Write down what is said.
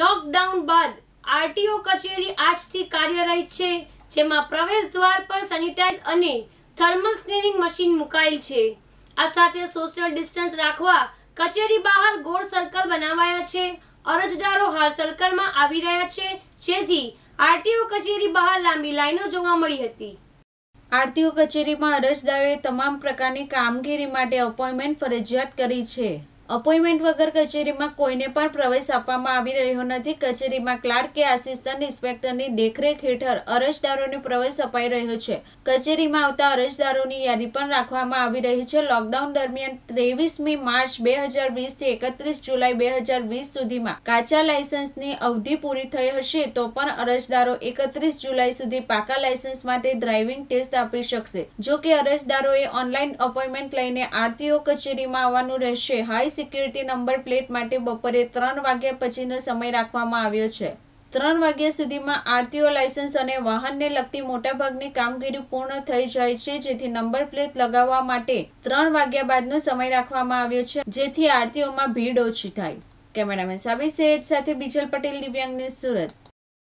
Lockdown बाद RTO कचेरी આજથી કાર્યરત છે, જેમાં પ્રવેશ દ્વાર પર સેનિટાઇઝ અને થર્મલ સ્ક્રીનિંગ મશીન મુકાયેલ છે। આ સાથે સોશિયલ ડિસ્ટન્સ રાખવા કચેરી બહાર ગોળ સર્કલ બનાવાયા છે। અરજદારો હાલ સર્કલમાં આવી રહ્યા છે, જેથી આરટીઓ કચેરી બહાર લાંબી લાઈનો જોવા મળી હતી। આરટીઓ કચેરીમાં અરજદારોએ તમામ પ્રકારની કામગીરી માટે અપોઇન્ટમેન્ટ ફરજિયાત કરી છે। अपॉइंटमेंट वगर कचेरी में कोईने पण प्रवेश आपवामां आवी रह्यो नथी। कचेरी में क्लार्क के आसिस्टंट इंस्पेक्टर की देखरेख हेठळ अरजदारों ने प्रवेश अपाई रह्यो छे। कचेरी में आवता अरजदारों की यादी पण राखवामां आवी रही है। लॉकडाउन दरमियान 23 मार्च 2020 थी 31 जुलाई 2020 सुधी में काचा लाइसेंस की अवधि पूरी थई हशे तो पण अरजदारों 31 जुलाई सुधी पाका लाइसेंस माटे ड्राइविंग टेस्ट आपी शकशे। जो कि अरजदारोए ऑनलाइन अपॉइंटमेंट लईने आरटीओ कचेरी में आववानुं रहेशे। हाई सिक्योरिटी नंबर प्लेट माटे बपोरे 3 वाग्या पछीनो समय राखवामां आव्यो छे। 3 वाग्या सुधीमां आरटीओ लाइसेंस अने वाहनने लगती मोटाभागनी कामगीरी पूर्ण थई जाय छे, जेथी नंबर प्लेट लगाववा माटे 3 वाग्या बादनो समय राखवामां आव्यो छे, जेथी आरटीओमां भीड़ ओછી થાય। कैमरामेन साबित सेठ साथे बीजल पटेल, दिव्यांग न्यूज, सूरत।